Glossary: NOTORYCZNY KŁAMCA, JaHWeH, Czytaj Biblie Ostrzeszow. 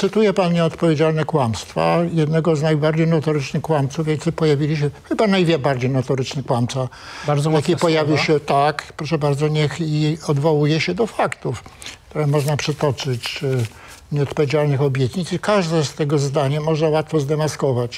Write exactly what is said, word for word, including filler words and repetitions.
Cytuje pan nieodpowiedzialne kłamstwa jednego z najbardziej notorycznych kłamców, jaki pojawili się, chyba najbardziej notoryczny kłamca, bardzo jaki pojawił się, tak, proszę bardzo, niech i odwołuje się do faktów, które można przytoczyć, nieodpowiedzialnych obietnic i każde z tego zdania można łatwo zdemaskować.